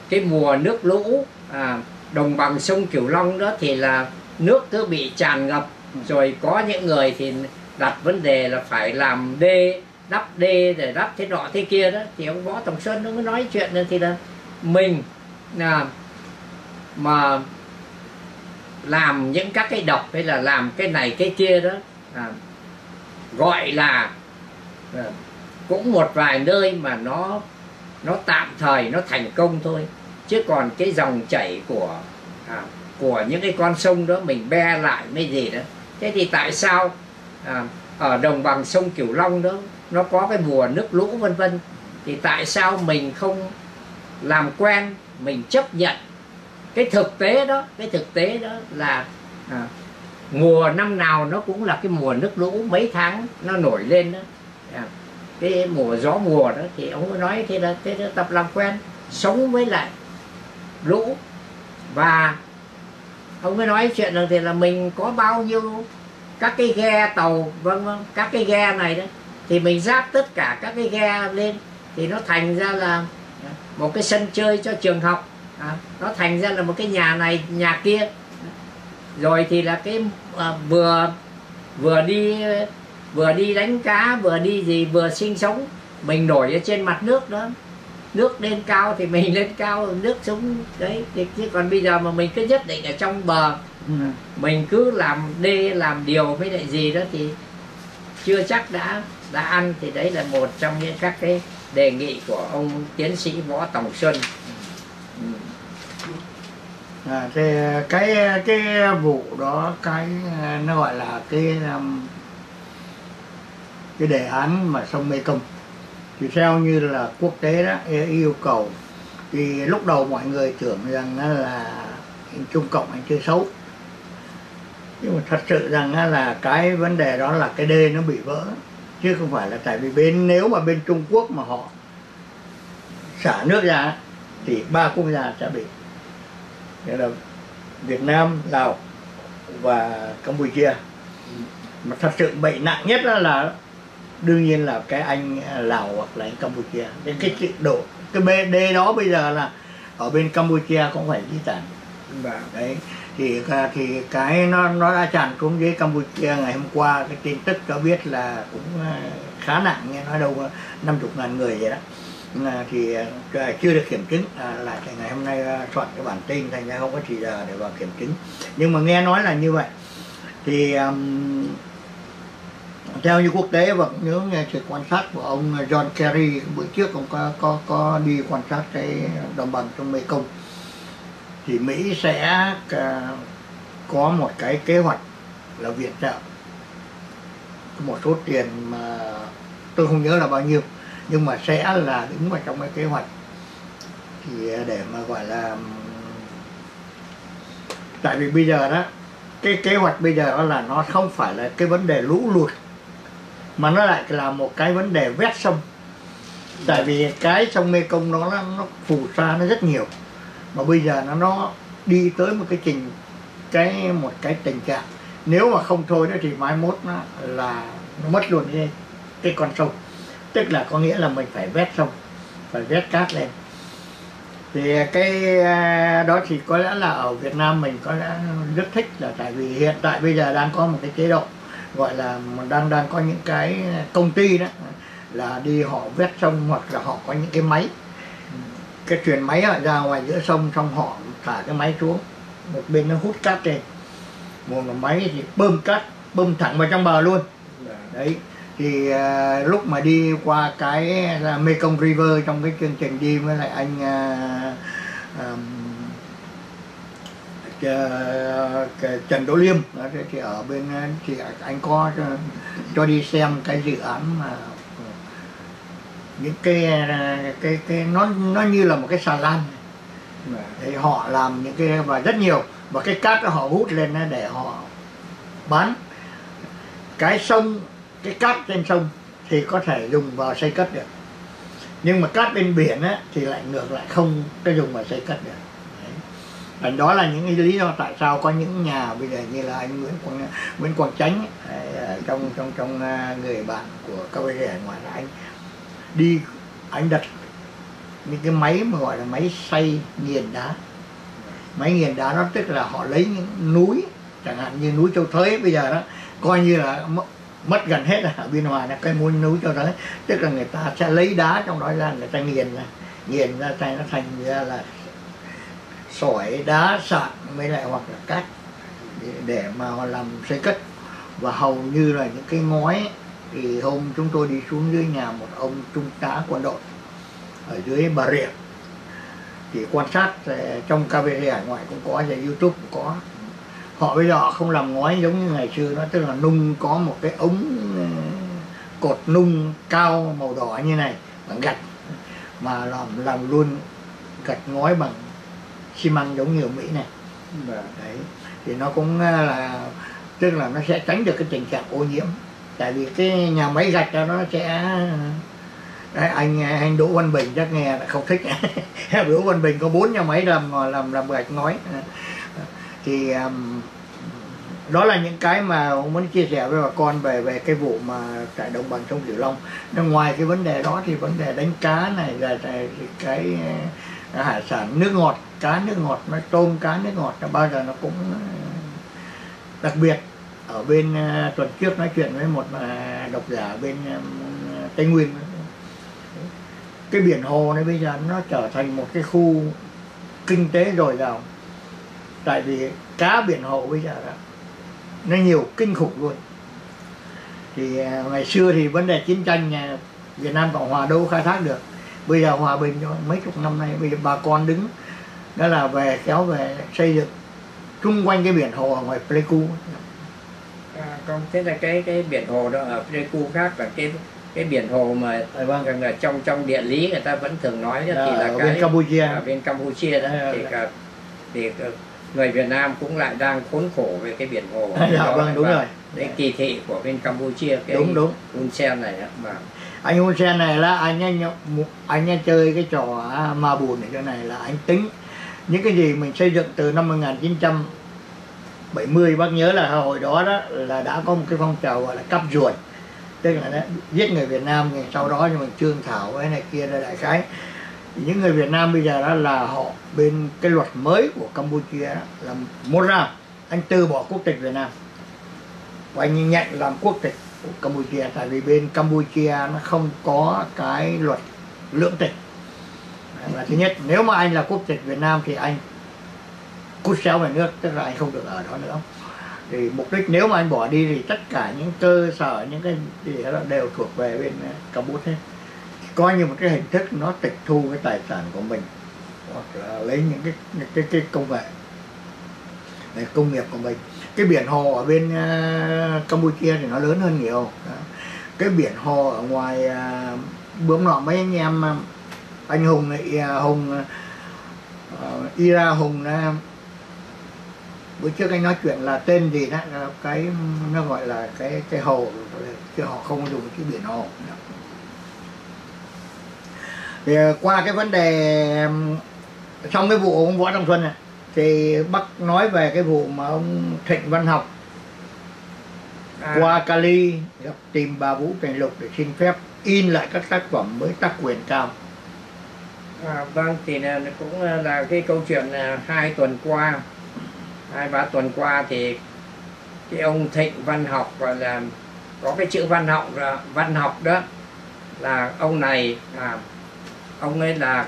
cái mùa nước lũ đồng bằng sông Cửu Long đó thì là nước cứ bị tràn ngập, rồi có những người thì đặt vấn đề là phải làm đê, đắp đê để đắp thế nọ thế kia đó. Thì ông Võ Tòng Xuân nó mới nói chuyện này thì là mình mà làm những các cái độc hay là làm cái này cái kia đó gọi là cũng một vài nơi mà nó tạm thời nó thành công thôi, chứ còn cái dòng chảy của những cái con sông đó mình be lại mấy gì đó. Thế thì tại sao ở đồng bằng sông Cửu Long đó nó có cái mùa nước lũ vân vân, thì tại sao mình không làm quen, mình chấp nhận cái thực tế đó? Cái thực tế đó là mùa năm nào nó cũng là cái mùa nước lũ, mấy tháng nó nổi lên đó, cái mùa gió mùa đó. Thì ông nói thế là tập làm quen sống với lại lũ, và ông mới nói chuyện rằng thì là mình có bao nhiêu các cái ghe tàu, các cái ghe này đó thì mình ráp tất cả các cái ghe lên thì nó thành ra là một cái sân chơi cho trường học, nó thành ra là một cái nhà này nhà kia. rồi thì là cái vừa đi đánh cá, vừa đi gì, vừa sinh sống, mình nổi ở trên mặt nước đó, nước lên cao thì mình lên cao, nước xuống đấy. Chứ còn bây giờ mà mình cứ nhất định ở trong bờ, mình cứ làm đê làm điều với lại gì đó thì chưa chắc đã ăn. Thì đấy là một trong những các cái đề nghị của ông tiến sĩ Võ Tòng Xuân. Cái vụ đó, cái nó gọi là cái đề án mà sông Mê Công, thì theo như là quốc tế đó yêu cầu, thì lúc đầu mọi người tưởng rằng là Trung Cộng anh chơi xấu, nhưng mà thật sự rằng là cái vấn đề đó là cái đê nó bị vỡ, chứ không phải là tại vì nếu mà bên Trung Quốc mà họ xả nước ra thì ba quốc gia sẽ bị, nghĩa là Việt Nam, Lào và Campuchia. Mà thật sự bệnh nặng nhất là đương nhiên là cái anh Lào hoặc là anh Campuchia. Cái bd đó bây giờ là ở bên Campuchia cũng phải di tản đấy, thì cái nó đã tràn xuống dưới Campuchia. Ngày hôm qua cái tin tức cho biết là cũng khá nặng, nghe nói đâu 50.000 người vậy đó, thì chưa được kiểm chứng. Là ngày hôm nay soạn cái bản tin, thành ra không có gì giờ để vào kiểm chứng, nhưng mà nghe nói là như vậy. Thì theo như quốc tế, và nhớ nghe sự quan sát của ông John Kerry bữa trước, ông có đi quan sát cái đồng bằng sông Mekong, thì Mỹ sẽ có một cái kế hoạch là viện trợ một số tiền mà tôi không nhớ là bao nhiêu, nhưng mà sẽ là đứng vào trong cái kế hoạch, thì để mà gọi là, tại vì bây giờ đó cái kế hoạch bây giờ đó là nó không phải là cái vấn đề lũ lụt, mà nó lại là một cái vấn đề vét sông. Tại vì cái sông Mekong đó nó phù sa nó rất nhiều, mà bây giờ nó đi tới một cái tình trạng nếu mà không thôi đó thì mai mốt là nó mất luôn cái con sông. Tức là có nghĩa là mình phải vét sông, phải vét cát lên. Thì cái đó thì có lẽ là ở Việt Nam mình có lẽ rất thích, là tại vì hiện tại bây giờ đang có một cái chế độ gọi là đang có những cái công ty đó là đi họ vét sông, hoặc là họ có những cái máy, cái thuyền máy họ ra ngoài giữa sông, xong họ thả cái máy xuống, một bên nó hút cát lên, một máy thì bơm cát, bơm thẳng vào trong bờ luôn đấy. Thì lúc mà đi qua cái Mekong River trong cái chương trình đi với lại anh Trần Đỗ Liêm, thì ở bên thì anh có cho đi xem cái dự án mà những cái nó như là một cái xà lan thì họ làm những cái, và rất nhiều, và cái cát họ hút lên để họ bán. Cái sông, cái cát trên sông thì có thể dùng vào xây cất được, nhưng mà cát bên biển á, thì lại ngược lại không có dùng vào xây cất được. Và đó là những lý do tại sao có những nhà bây giờ như là anh Nguyễn Quang Chánh ấy, trong người bạn của các bác sĩ ở ngoài là anh đặt những cái máy mà gọi là máy xay nghiền đá. Máy nghiền đá nó tức là họ lấy những núi, chẳng hạn như núi Châu Thới bây giờ đó, coi như là mất gần hết ở Biên Hòa là cái muôn núi cho đấy, tức là người ta sẽ lấy đá trong đó ra, người ta nghiền ra nó thành ra là sỏi, đá, sạn mới lại, hoặc là cát để mà làm xây cất. Và hầu như là những cái ngói, thì hôm chúng tôi đi xuống dưới nhà một ông trung tá quân đội ở dưới Bà Rịa, thì quan sát trong KVD hải ngoại cũng có, trên YouTube cũng có. Họ bây giờ không làm ngói giống như ngày xưa đó, tức là nung, có một cái ống cột nung cao màu đỏ như này bằng gạch, mà làm luôn gạch ngói bằng xi măng giống như ở Mỹ này. Đấy, thì nó cũng là, tức là nó sẽ tránh được cái tình trạng ô nhiễm, tại vì cái nhà máy gạch đó nó sẽ. Đấy, anh Đỗ Văn Bình chắc nghe là không thích. Đỗ Văn Bình có 4 nhà máy làm gạch ngói. Thì đó là những cái mà muốn chia sẻ với bà con về cái vụ mà tại đồng bằng sông Cửu Long. Nên ngoài cái vấn đề đó thì vấn đề đánh cá này là cái hải sản nước ngọt, cá nước ngọt, nó tôm cá nước ngọt bao giờ nó cũng Đặc biệt ở bên tuần trước nói chuyện với một độc giả bên Tây Nguyên, cái biển hồ này bây giờ nó trở thành một cái khu kinh tế dồi dào, tại vì cá biển hồ bây giờ đó, nó nhiều kinh khủng luôn. Thì ngày xưa thì vấn đề chiến tranh Việt Nam Cộng Hòa đâu khai thác được, bây giờ hòa bình rồi, mấy chục năm nay bây giờ bà con đứng đó là về kéo về xây dựng chung quanh cái biển hồ ở ngoài Pleiku. Không, thế là cái biển hồ đó ở Pleiku khác là cái biển hồ mà vâng, là trong địa lý người ta vẫn thường nói thì là ở bên Campuchia, ở bên Campuchia đó, thì người Việt Nam cũng lại đang khốn khổ về cái biển hồ đó, vâng, đúng rồi. Cái kỳ thị của bên Campuchia, cái đúng Hun Sen này mà anh Hun Sen này là anh chơi cái trò ma bùn này, cái này là anh tính những cái gì mình xây dựng từ năm 1970. Bác nhớ là hồi đó đó là đã có một cái phong trào gọi là cắp ruồi, tức là đó, giết người Việt Nam, rồi sau đó như mình Trương Thảo cái này kia là đại khái. Những người Việt Nam bây giờ đó là họ bên cái luật mới của Campuchia đó, là một ra anh từ bỏ quốc tịch Việt Nam và anh nhận làm quốc tịch của Campuchia, tại vì bên Campuchia nó không có cái luật lưỡng tịch. Là thứ nhất, nếu mà anh là quốc tịch Việt Nam thì anh cút xéo về nước, tức là anh không được ở đó nữa. Thì mục đích nếu mà anh bỏ đi thì tất cả những cơ sở, những cái gì đó đều thuộc về bên Campuchia, coi như một cái hình thức nó tịch thu cái tài sản của mình, hoặc là lấy những cái công nghệ, công nghiệp của mình. Cái biển hồ ở bên Campuchia thì nó lớn hơn nhiều. Cái biển hồ ở ngoài bướm nọ mấy anh em anh Hùng này, Hùng Ira Hùng là bữa trước anh nói chuyện là tên gì đó, cái nó gọi là cái hồ chứ họ không dùng cái biển hồ. Thì qua cái vấn đề trong cái vụ ông Võ Tòng Xuân này, thì bác nói về cái vụ mà ông Trịnh Văn Học qua Cali gặp tìm bà Vũ Tài Lục để xin phép in lại các tác phẩm mới tác quyền cao. Vâng, thì cũng là cái câu chuyện là 2-3 tuần qua thì cái ông Trịnh Văn Học, gọi là có cái chữ văn học đó, là ông này ông ấy là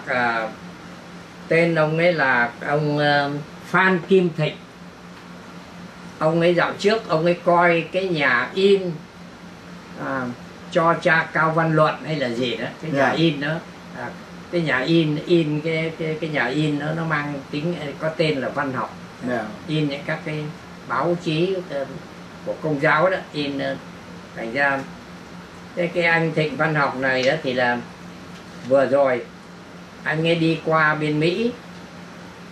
tên ông ấy là ông Phan Kim Thịnh. Ông ấy dạo trước ông ấy coi cái nhà in cho cha Cao Văn Luận hay là gì đó, cái nhà in đó, cái nhà in cái nhà in nó mang tính có tên là văn học, in những các cái báo chí của Công giáo đó in, thành ra cái anh Trịnh Văn Học này đó thì là vừa rồi anh ấy đi qua bên Mỹ,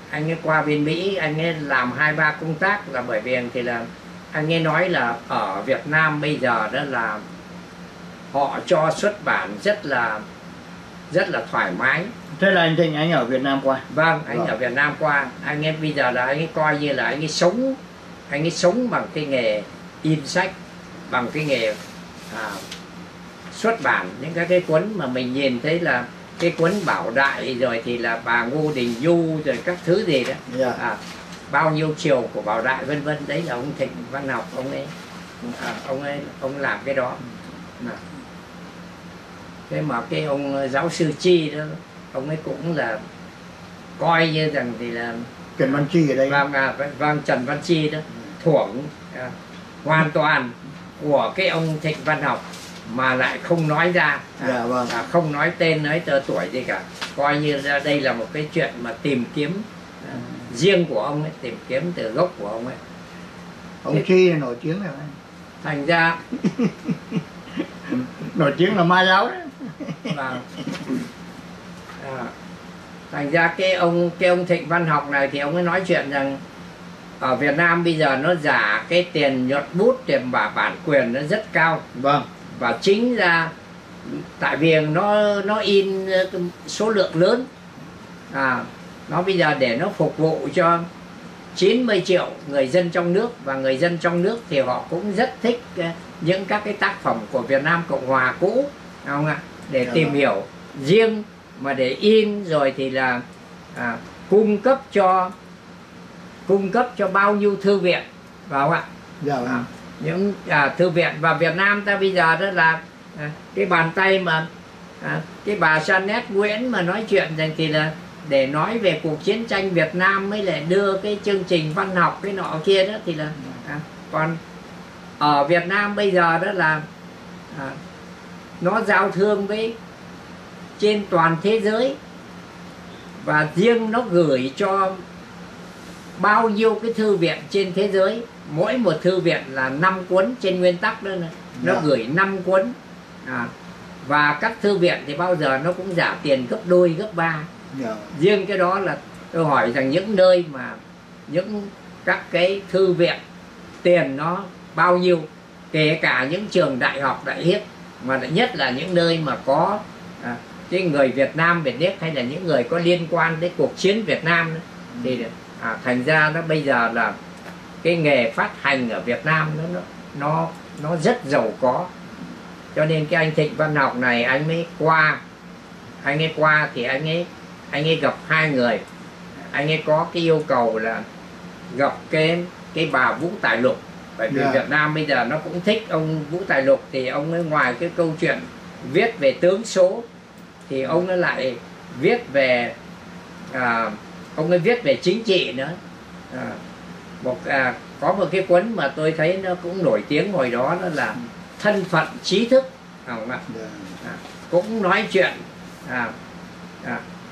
anh ấy làm 2-3 công tác, là bởi vì thì là anh ấy nói là ở Việt Nam bây giờ đó là họ cho xuất bản rất là thoải mái. Thế là anh Thịnh anh ở Việt Nam qua. Vâng, anh ở Việt Nam qua, anh ấy bây giờ là anh ấy coi như là anh ấy sống bằng cái nghề in sách, bằng cái nghề xuất bản những cái cuốn mà mình nhìn thấy là cái cuốn Bảo Đại rồi thì là bà Ngô Đình Du rồi các thứ gì đó, bao nhiêu chiều của Bảo Đại vân vân, đấy là ông Trịnh Văn Học, ông làm cái đó. Thế mà cái ông giáo sư Chi đó, ông ấy cũng là coi như rằng thì là Trần Văn Chi ở đây, vâng, Trần Văn Chi đó thuổng hoàn toàn của cái ông Trịnh Văn Học mà lại không nói ra, không nói tên, nói tuổi gì cả, coi như ra đây là một cái chuyện mà tìm kiếm riêng của ông ấy, tìm kiếm từ gốc của ông ấy. Ông Chi nổi tiếng rồi, thành ra nổi tiếng là ma giáo đấy. Thành ra cái ông Trịnh Văn Học này thì ông ấy nói chuyện rằng ở Việt Nam bây giờ nó giả cái tiền nhuận bút, tiền bản quyền nó rất cao. Vâng. Và chính ra tại vì nó in số lượng lớn, nó bây giờ để nó phục vụ cho 90 triệu người dân trong nước, và người dân trong nước thì họ cũng rất thích những các cái tác phẩm của Việt Nam Cộng Hòa cũ, không ạ, để tìm hiểu riêng mà để in rồi thì là cung cấp cho bao nhiêu thư viện, vào ạ, Dạ. Những thư viện và Việt Nam ta bây giờ rất là cái bàn tay mà cái bà Snepp Nguyễn mà nói chuyện rằng thì là để nói về cuộc chiến tranh Việt Nam mới lại đưa cái chương trình văn học cái nọ kia đó thì là còn ở Việt Nam bây giờ đó là nó giao thương với trên toàn thế giới và riêng nó gửi cho bao nhiêu cái thư viện trên thế giới, mỗi một thư viện là 5 cuốn trên nguyên tắc đó này. Nó gửi 5 cuốn và các thư viện thì bao giờ nó cũng trả tiền gấp đôi gấp ba. Riêng cái đó là tôi hỏi rằng những nơi mà những các cái thư viện tiền nó bao nhiêu, kể cả những trường đại học đại hiếp mà nhất là những nơi mà có cái người Việt Nam Việt Đức hay là những người có liên quan đến cuộc chiến Việt Nam đó, thì thành ra nó bây giờ là cái nghề phát hành ở Việt Nam nó rất giàu có, cho nên cái anh Thịnh Văn Học này anh ấy qua thì anh ấy gặp hai người, anh ấy có cái yêu cầu là gặp cái bà Vũ Tài Lục, bởi vì Việt Nam bây giờ nó cũng thích ông Vũ Tài Lục, thì ông ấy ngoài cái câu chuyện viết về tướng số thì ông ấy lại viết về ông ấy viết về chính trị nữa. Có một cái cuốn mà tôi thấy nó cũng nổi tiếng hồi đó, đó là Thân Phận Trí Thức, không ạ? Cũng nói chuyện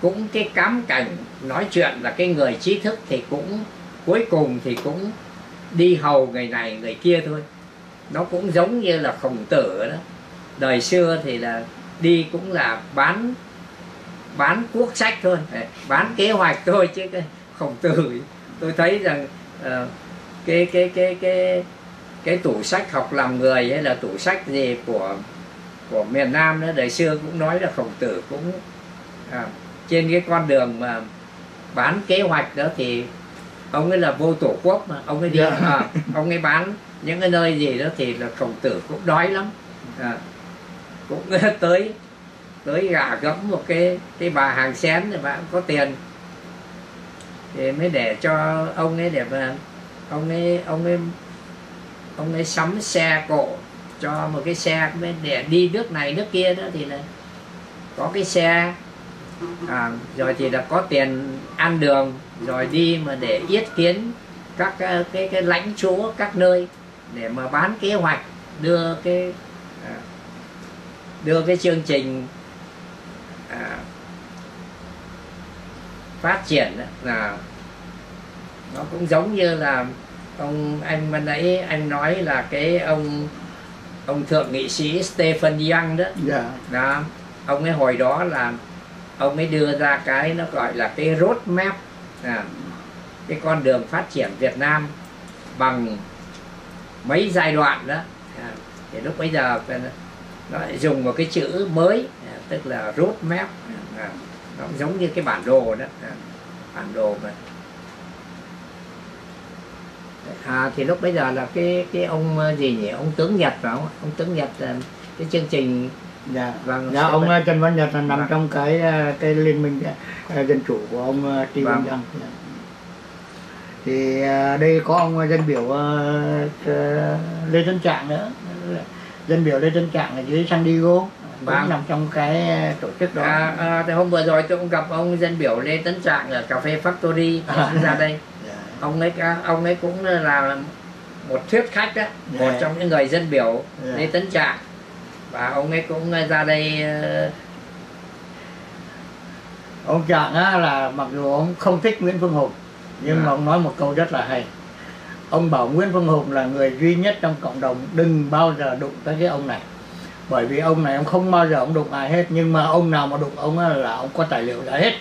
cũng cái cám cảnh nói chuyện là cái người trí thức thì cũng cuối cùng thì cũng đi hầu người này người kia thôi, nó cũng giống như là Khổng Tử đó, đời xưa thì là đi cũng là bán quốc sách thôi, bán kế hoạch thôi, chứ cái Khổng Tử tôi thấy rằng cái tủ sách Học Làm Người hay là tủ sách gì của miền Nam đó, đời xưa cũng nói là Khổng Tử cũng trên cái con đường mà bán kế hoạch đó thì ông ấy là vô tổ quốc mà ông ấy đi ông ấy bán những cái nơi gì đó thì là Khổng Tử cũng đói lắm, cũng tới gả gẫm một cái bà hàng xén rồi bà cũng có tiền thì mới để cho ông ấy, để mà ông ấy sắm xe cộ cho một cái xe để đi nước này nước kia đó, thì là có cái xe rồi thì là có tiền ăn đường rồi đi mà để yết kiến các cái lãnh chúa các nơi để mà bán kế hoạch đưa cái chương trình phát triển đó, là nó cũng giống như là anh ban nãy anh nói là cái ông thượng nghị sĩ Stephen Young đó, đó ông ấy hồi đó là ông ấy đưa ra cái nó gọi là cái roadmap, cái con đường phát triển Việt Nam bằng mấy giai đoạn đó, thì lúc bây giờ nó lại dùng một cái chữ mới, tức là roadmap, nó giống như cái bản đồ đó, bản đồ mà thì lúc bây giờ là cái ông gì nhỉ, ông tướng Nhật phải không? Ông tướng Nhật cái chương trình ông Trần Văn Nhật là nằm trong cái liên minh dân chủ của ông Trần Văn Nhật. Thì đây có ông dân biểu Lê Tấn Trạng nữa, dân biểu Lê Tấn Trạng ở dưới San Diego cũng nằm trong cái tổ chức đó. Thì hôm vừa rồi tôi cũng gặp ông dân biểu Lê Tấn Trạng ở cà phê Factory ra đây. Ông ấy cũng là một thuyết khách đó, một trong những người dân biểu Lê Tấn Trạng, và ông ấy cũng ra đây. Ông Trạng á, là mặc dù ông không thích Nguyễn Phương Hùng nhưng mà ông nói một câu rất là hay. Ông bảo Nguyễn Phương Hùng là người duy nhất trong cộng đồng đừng bao giờ đụng tới cái ông này, bởi vì ông này ông không bao giờ ông đụng ai hết, nhưng mà ông nào mà đụng ông là ông có tài liệu đã hết.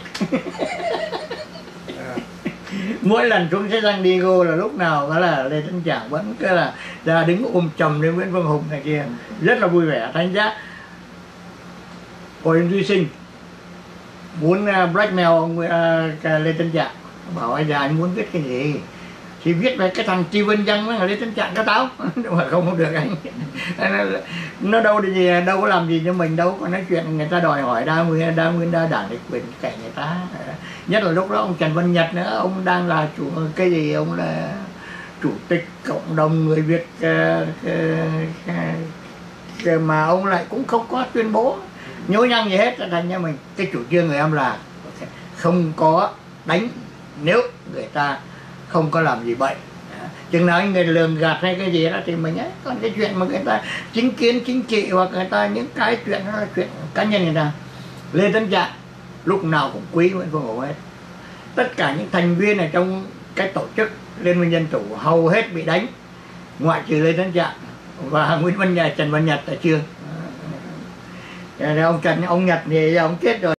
Mỗi lần xuống sẽ San Diego là lúc nào đó là Lê Tấn Trạng vẫn cứ là ra đứng chầm lên Nguyễn Văn Hùng này kia, rất là vui vẻ. Thành ra còn Duy Sinh muốn blackmail ông Lê Tấn Trạng, bảo ai già anh muốn viết cái gì thì viết về cái thằng Stephen Young là Lê Tấn Trạng các táo. Mà không được anh. Nó đâu thì gì, đâu có làm gì cho mình đâu, còn nói chuyện người ta đòi hỏi đa nguyên đa đảng để quyền cạnh người ta. Nhất là lúc đó ông Trần Văn Nhật nữa, ông đang là chủ cái gì, ông là chủ tịch cộng đồng người Việt mà ông lại cũng không có tuyên bố nhố nhăng gì hết. Thành ra mình cái chủ trương người em là không có đánh nếu người ta không có làm gì bậy, chừng nào người lường gạt hay cái gì đó thì mình ấy. Còn cái chuyện mà người ta chính kiến chính trị hoặc người ta những cái chuyện đó là chuyện cá nhân người ta. Lê Tấn Trạng lúc nào cũng quý Nguyễn Phương Hổ hết, tất cả những thành viên ở trong cái tổ chức Liên minh Dân chủ hầu hết bị đánh, ngoại trừ Lê Tấn Trạng và Trần Văn Nhật ở trường. Ông Trần, ông Nhật thì ông chết rồi.